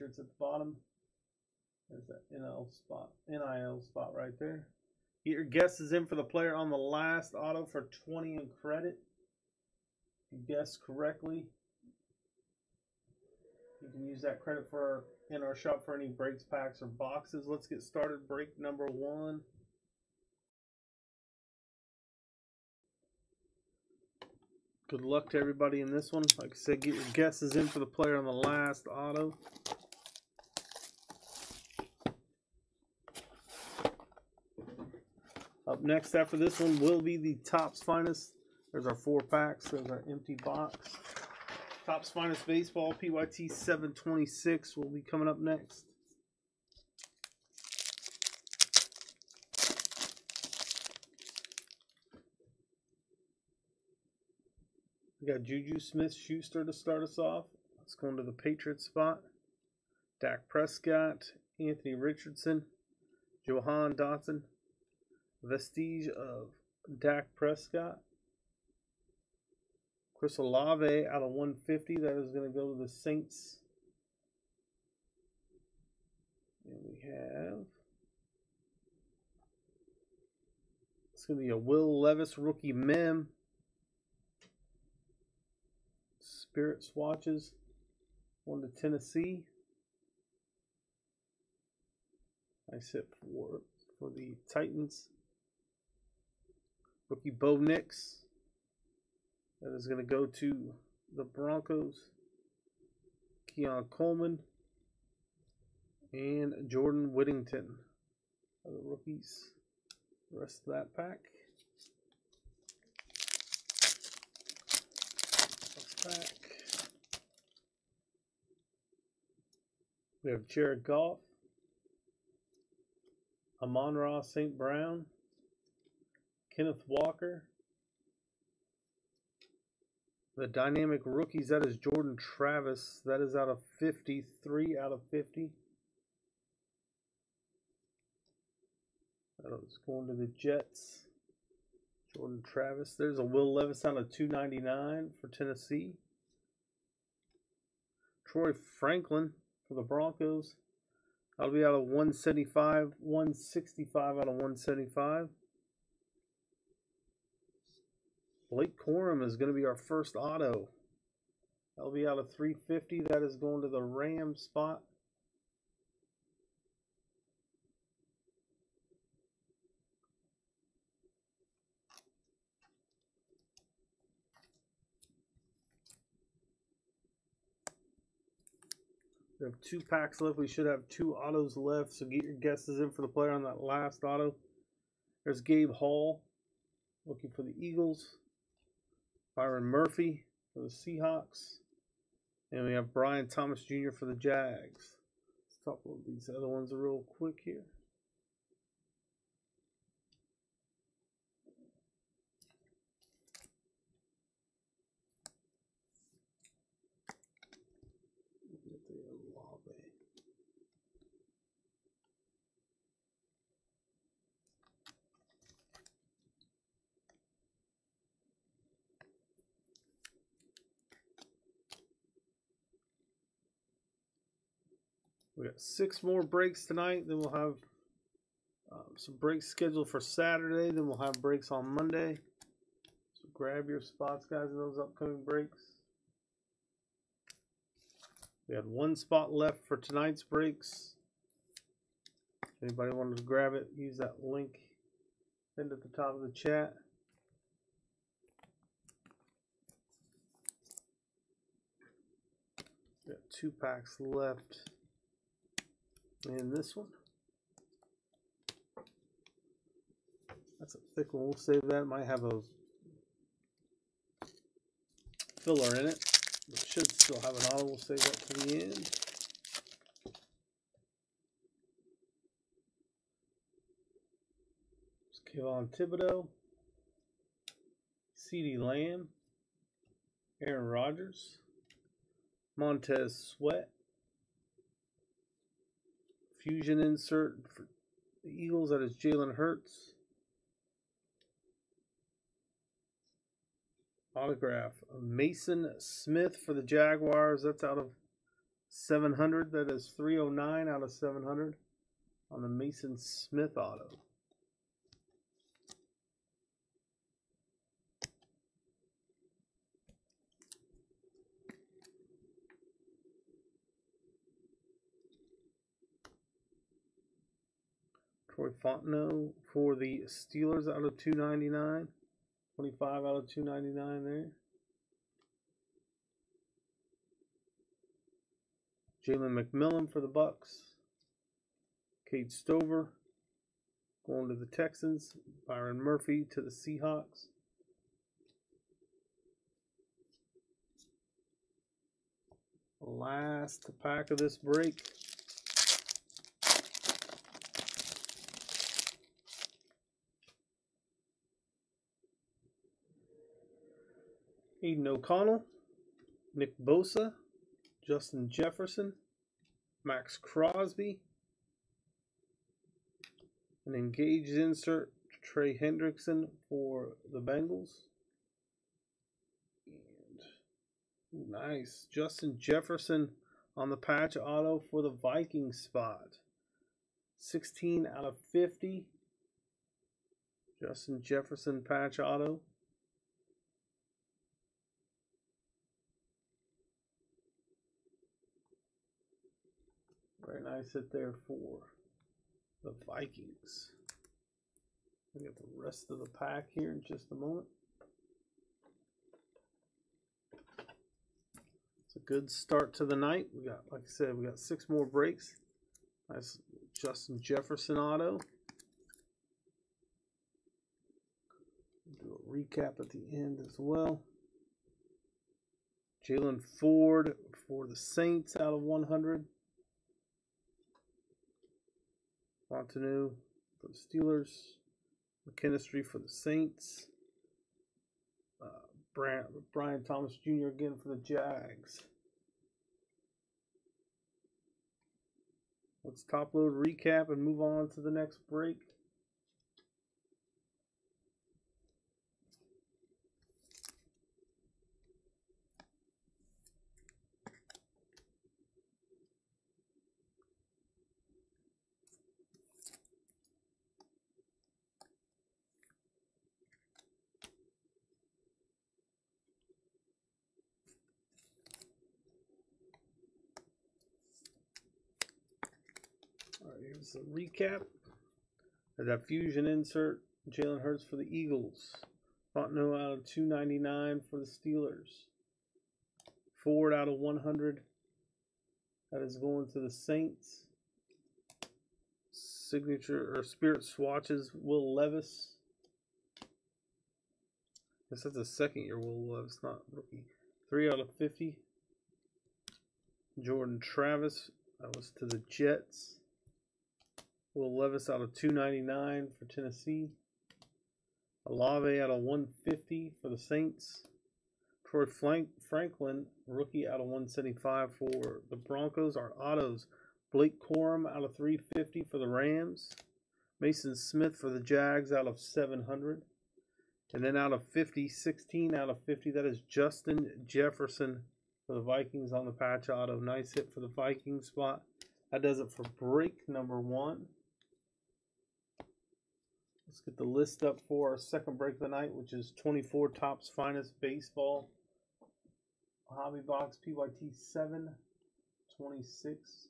picture. It's at the bottom. There's that NIL spot right there. Get your guesses in for the player on the last auto for 20 in credit. If you guess correctly, you can use that credit for in our shop for any breaks, packs, or boxes. Let's get started. Break number one. Good luck to everybody in this one. Like I said, get your guesses in for the player on the last auto. Up next after this one will be the Topps Finest. There's our 4 packs. There's our empty box. Topps Finest Baseball PYT 726 will be coming up next. We got Juju Smith-Schuster to start us off. Let's go into the Patriot spot. Dak Prescott, Anthony Richardson, Johan Dotson. Vestige of Dak Prescott. Chris Olave out of 150. That is going to go to the Saints. And we have... It's going to be a Will Levis rookie mem. Spirit swatches. One to Tennessee. Nice hit for the Titans. Rookie Bo Nix. That is going to go to the Broncos. Keon Coleman. And Jordan Whittington are the rookies. The rest of that pack. We have Jared Goff. Amon-Ra St. Brown. Kenneth Walker. The dynamic rookies, that is Jordan Travis. That is out of 50, 3 out of 50. It's going to the Jets. Jordan Travis. There's a Will Levis out of 299 for Tennessee. Troy Franklin for the Broncos. That'll be out of 175, 165 out of 175. Blake Corum is going to be our first auto. That'll be out of 350. That is going to the Rams spot. We have 2 packs left. We should have 2 autos left, so get your guesses in for the player on that last auto. There's Gabe Hall looking for the Eagles. Byron Murphy for the Seahawks. And we have Brian Thomas Jr. for the Jags. Let's top load these other ones real quick here. We got 6 more breaks tonight. Then we'll have some breaks scheduled for Saturday. Then we'll have breaks on Monday. So grab your spots, guys, in those upcoming breaks. We had 1 spot left for tonight's breaks. If anybody wanted to grab it, use that link pinned at the top of the chat. We got 2 packs left. And this one, that's a thick one. We'll save that. It might have a filler in it. It should still have an auto. We'll save that to the end. It's Kevon Thibodeau, CeeDee Lamb, Aaron Rodgers, Montez Sweat. Fusion insert for the Eagles, that is Jalen Hurts. Autograph Mason Smith for the Jaguars, that's out of 700. That is 309 out of 700 on the Mason Smith auto. Troy Fontenot for the Steelers out of 299. 25 out of 299 there. Jalen McMillan for the Bucks. Cade Stover going to the Texans. Byron Murphy to the Seahawks. Last pack of this break. Aiden O'Connell, Nick Bosa, Justin Jefferson, Max Crosby, an engaged insert, Trey Hendrickson for the Bengals, and ooh, nice, Justin Jefferson on the patch auto for the Vikings spot, 16 out of 50, Justin Jefferson patch auto. Very nice hit there for the Vikings. We'll get the rest of the pack here in just a moment. It's a good start to the night. We got, like I said, we got 6 more breaks. Nice Justin Jefferson auto. Do a recap at the end as well. Jalen Ford for the Saints out of 100. Fontenot for the Steelers, McKinstry for the Saints, Brian Thomas Jr. again for the Jags. Let's top load, recap, and move on to the next break. Here's a recap of that fusion insert. Jalen Hurts for the Eagles. Fontenot out of 299 for the Steelers. Ford out of 100. That is going to the Saints. Signature or Spirit Swatches, Will Levis. I guess that's a second year Will Levis, not rookie. 3 out of 50. Jordan Travis. That was to the Jets. Will Levis out of 299 for Tennessee. Olave out of 150 for the Saints. Troy Franklin, rookie, out of 175 for the Broncos. Our autos, Blake Corum out of 350 for the Rams. Mason Smith for the Jags out of 700. And then out of 50, 16 out of 50, that is Justin Jefferson for the Vikings on the patch auto. Nice hit for the Vikings spot. That does it for break number 1. Let's get the list up for our second break of the night, which is 24 Topps Finest Baseball. Hobby Box PYT 726.